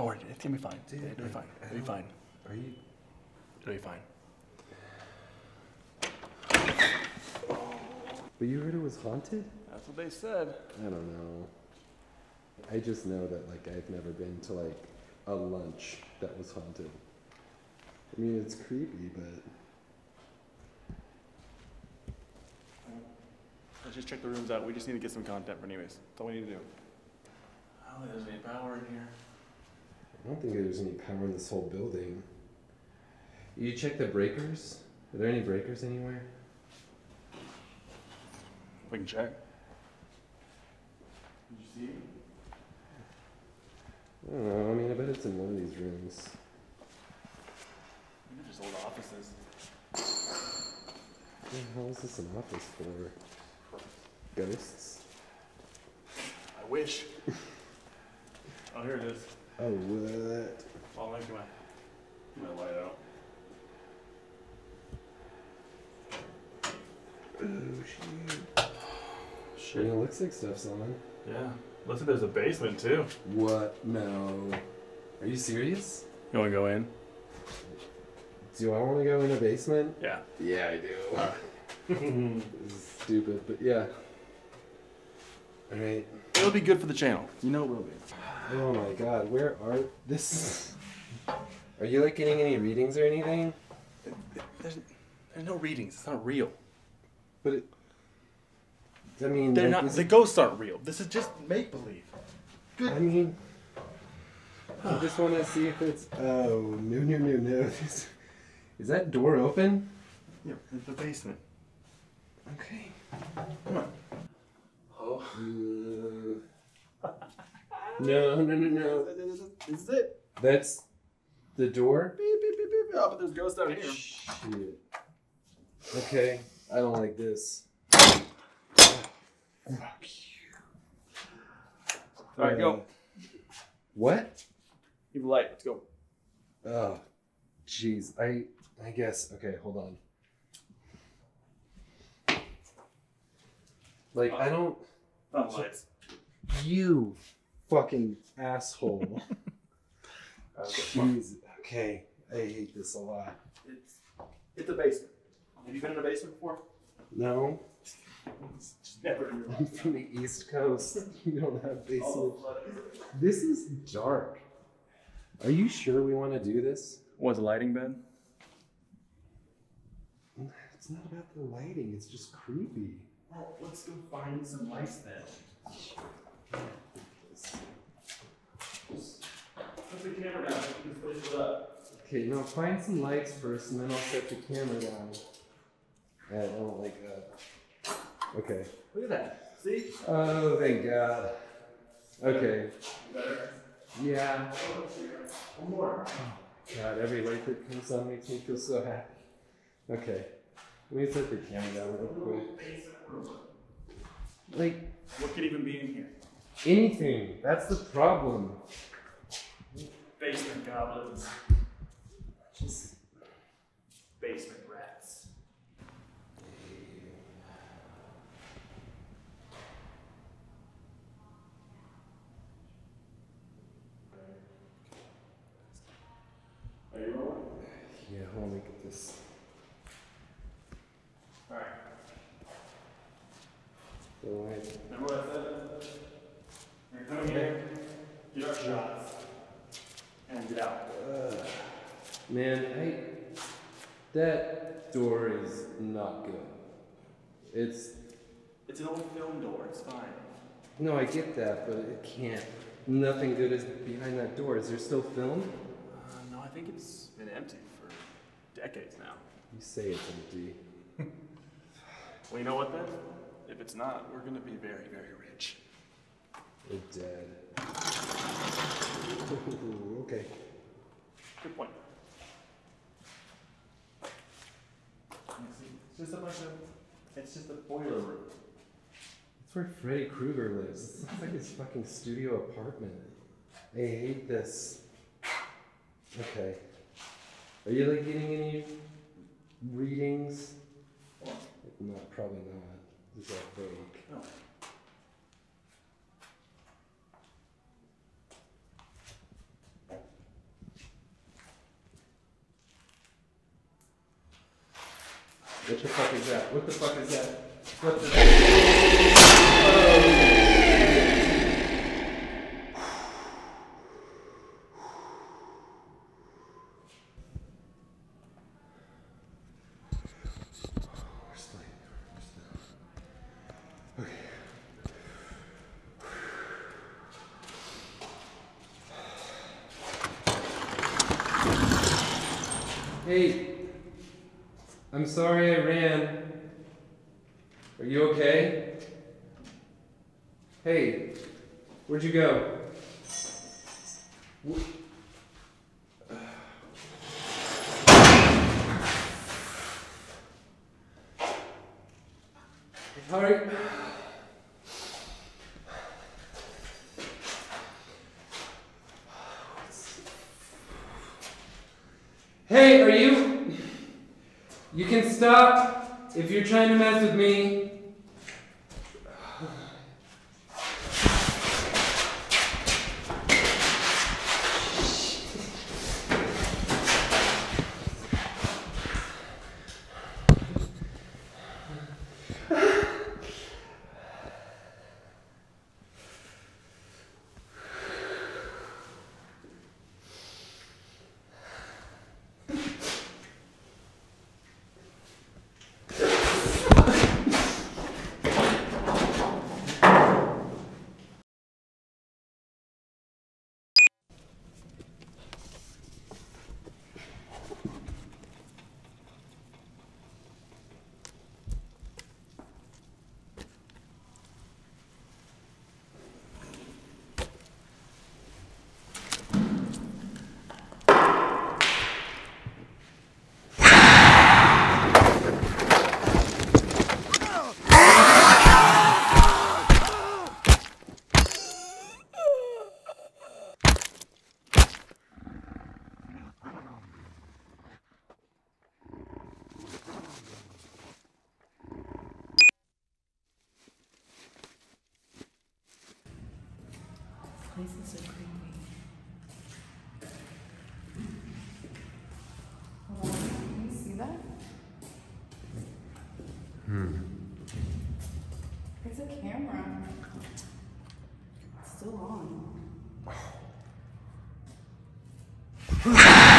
Don't worry, it's gonna be fine. Dude, it'll be fine. It'll be fine. Are you? It'll be fine. But you heard it was haunted? That's what they said. I don't know. I just know that like I've never been to like a lunch that was haunted. I mean, it's creepy, but let's just check the rooms out. We just need to get some content for anyways. That's all we need to do. I don't think there's any power in here. I don't think there's any power in this whole building. You check the breakers? Are there any breakers anywhere? We can check. Did you see it? I don't know. I mean, I bet it's in one of these rooms. These are just old offices. What the hell is this an office for? Ghosts? I wish. Oh, here it is. Oh, what? Oh, look at my light out. Oh, shoot. Shit. I mean, it looks like stuff's on. Yeah. Looks like there's a basement, too. What? No. Are you serious? You want to go in? Do I want to go in a basement? Yeah. Yeah, I do. This is stupid, but yeah. All right. It'll be good for the channel. You know it will be. Oh, my God. Where are... This... Are you, like, getting any readings or anything? There's no readings. It's not real. But it... I mean, they're like, not. The ghosts aren't real. This is just make believe. I mean, I just want to see if it's. Oh no! Is that door open? Yeah, it's the basement. Okay. Come on. Oh. No! This is it. That's the door. Beep beep beep beep. Oh, but there's ghosts down here. Shit. Okay. I don't like this. Fuck you. Alright, go. What? Keep the light, let's go. Oh, jeez. I guess, okay, hold on. Like, I don't... Not lights. You fucking asshole. Jeez, okay. I hate this a lot. It's a basement. Have you been in a basement before? No. It's just never in your life. I'm from the East Coast. You don't have basement. This is dark. Are you sure we want to do this? Was the lighting bad? It's not about the lighting. It's just creepy. Well, let's go find some lights then. Put the camera down. Put it up. Okay, now find some lights first, and then I'll set the camera down. Yeah, I don't like that. Okay. Look at that. See? Oh, thank God. Okay. Better? Yeah. One more. Oh, God, every light that comes on makes me feel so happy. Okay. Let me set the camera down real quick. Like, what could even be in here? Anything. That's the problem. Basement goblins. Just basement rats. Yeah, I want to look at this. Alright. Remember what I said? You're coming here, get our shots, and get out. Man, that door is not good. It's an old film door, it's fine. No, I get that, but it can't. Nothing good is behind that door. Is there still film? No, I think it's been empty for decades now. You say it's empty. Well, you know what then? If it's not, we're gonna be very, very rich. We're dead. Ooh, okay. Good point. It's just a bunch of, it's just a boiler room. That's where Freddy Krueger lives. It's like his fucking studio apartment. I hate this. Okay. Are you like getting any readings? Well, no, probably not. Is that vague? No. Oh. What the fuck is that? What the fuck is that? What the fuck is that? Oh. Hey, I'm sorry I ran. Are you okay? Hey, where'd you go? All right. Hey, are you? You can stop if you're trying to mess with me. This is so creepy. Hold on, can you see that? There's a camera. It's still on.